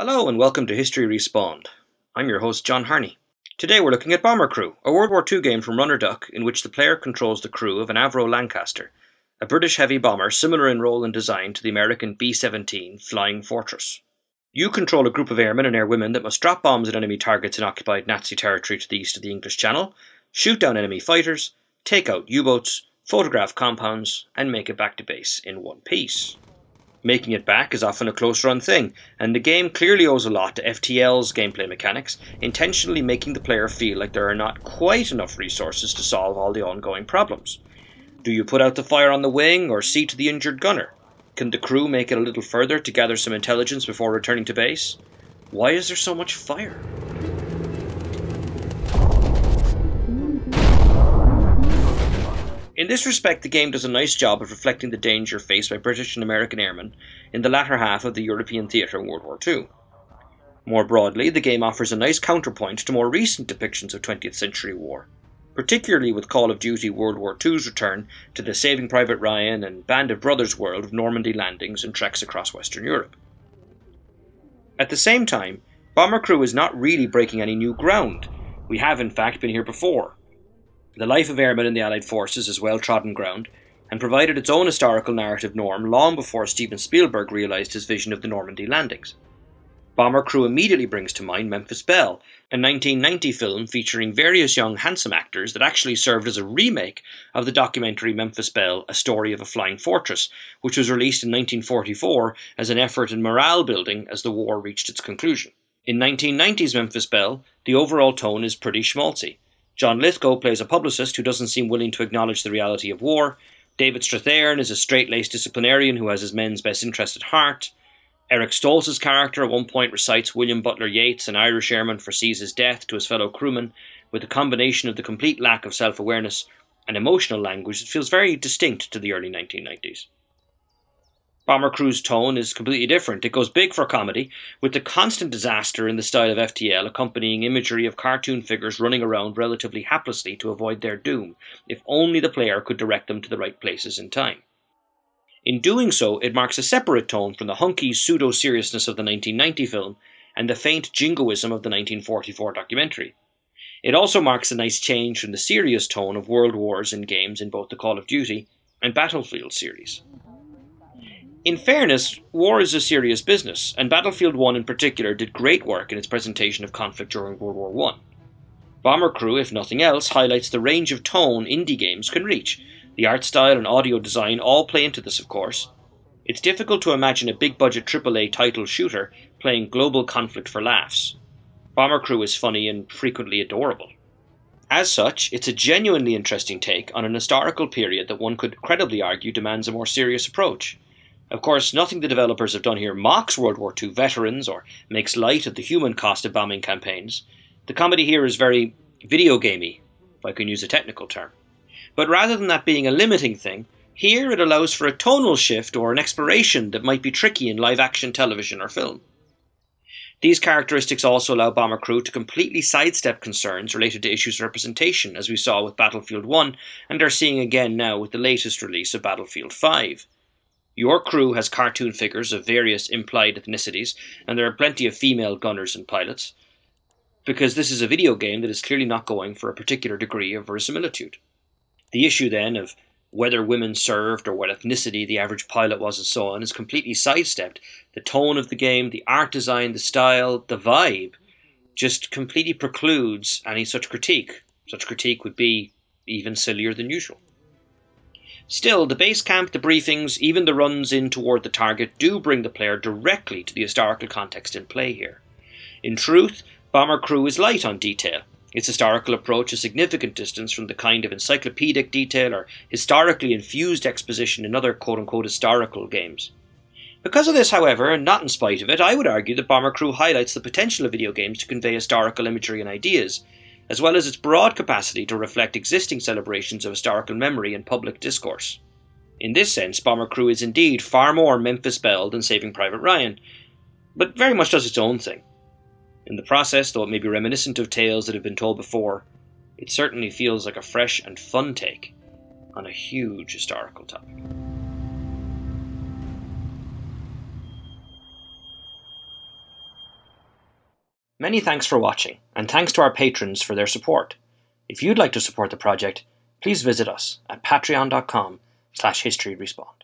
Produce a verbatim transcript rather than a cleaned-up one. Hello and welcome to History Respawned. I'm your host John Harney. Today we're looking at Bomber Crew, a World War Two game from Runner Duck in which the player controls the crew of an Avro Lancaster, a British heavy bomber similar in role and design to the American B seventeen Flying Fortress. You control a group of airmen and airwomen that must drop bombs at enemy targets in occupied Nazi territory to the east of the English Channel, shoot down enemy fighters, take out U-boats, photograph compounds, and make it back to base in one piece. Making it back is often a close-run thing, and the game clearly owes a lot to F T L's gameplay mechanics, intentionally making the player feel like there are not quite enough resources to solve all the ongoing problems. Do you put out the fire on the wing, or seat the injured gunner? Can the crew make it a little further to gather some intelligence before returning to base? Why is there so much fire? In this respect, the game does a nice job of reflecting the danger faced by British and American airmen in the latter half of the European theatre in World War Two. More broadly, the game offers a nice counterpoint to more recent depictions of twentieth century war, particularly with Call of Duty World War Two's return to the Saving Private Ryan and Band of Brothers world of Normandy landings and treks across Western Europe. At the same time, Bomber Crew is not really breaking any new ground. We have in fact been here before. The life of airmen in the Allied forces is well-trodden ground, and provided its own historical narrative norm long before Steven Spielberg realised his vision of the Normandy landings. Bomber Crew immediately brings to mind Memphis Belle, a nineteen ninety film featuring various young handsome actors that actually served as a remake of the documentary Memphis Belle, A Story of a Flying Fortress, which was released in nineteen forty-four as an effort in morale building as the war reached its conclusion. In nineteen ninety's Memphis Belle, the overall tone is pretty schmaltzy. John Lithgow plays a publicist who doesn't seem willing to acknowledge the reality of war. David Strathairn is a straight-laced disciplinarian who has his men's best interest at heart. Eric Stoltz's character at one point recites William Butler Yeats, an Irish airman foresees his death to his fellow crewmen, with a combination of the complete lack of self-awareness and emotional language that feels very distinct to the early nineteen nineties. Bomber Crew's tone is completely different. It goes big for comedy, with the constant disaster in the style of F T L accompanying imagery of cartoon figures running around relatively haplessly to avoid their doom, if only the player could direct them to the right places in time. In doing so, it marks a separate tone from the hunky pseudo-seriousness of the nineteen ninety film and the faint jingoism of the nineteen forty-four documentary. It also marks a nice change from the serious tone of world wars in games in both the Call of Duty and Battlefield series. In fairness, war is a serious business, and Battlefield one in particular did great work in its presentation of conflict during World War One. Bomber Crew, if nothing else, highlights the range of tone indie games can reach. The art style and audio design all play into this, of course. It's difficult to imagine a big-budget triple A title shooter playing global conflict for laughs. Bomber Crew is funny and frequently adorable. As such, it's a genuinely interesting take on an historical period that one could credibly argue demands a more serious approach. Of course, nothing the developers have done here mocks World War Two veterans or makes light of the human cost of bombing campaigns. The comedy here is very video gamey, if I can use a technical term. But rather than that being a limiting thing, here it allows for a tonal shift or an exploration that might be tricky in live-action television or film. These characteristics also allow Bomber Crew to completely sidestep concerns related to issues of representation, as we saw with Battlefield one and are seeing again now with the latest release of Battlefield five. Your crew has cartoon figures of various implied ethnicities, and there are plenty of female gunners and pilots, because this is a video game that is clearly not going for a particular degree of verisimilitude. The issue, then, of whether women served or what ethnicity the average pilot was and so on is completely sidestepped. The tone of the game, the art design, the style, the vibe, just completely precludes any such critique. Such critique would be even sillier than usual. Still, the base camp, the briefings, even the runs in toward the target do bring the player directly to the historical context in play here. In truth, Bomber Crew is light on detail. Its historical approach is a significant distance from the kind of encyclopedic detail or historically infused exposition in other quote-unquote historical games. Because of this, however, and not in spite of it, I would argue that Bomber Crew highlights the potential of video games to convey historical imagery and ideas, as well as its broad capacity to reflect existing celebrations of historical memory and public discourse. In this sense, Bomber Crew is indeed far more Memphis Belle than Saving Private Ryan, but very much does its own thing. In the process, though it may be reminiscent of tales that have been told before, it certainly feels like a fresh and fun take on a huge historical topic. Many thanks for watching, and thanks to our patrons for their support. If you'd like to support the project, please visit us at patreon dot com slash history respawned.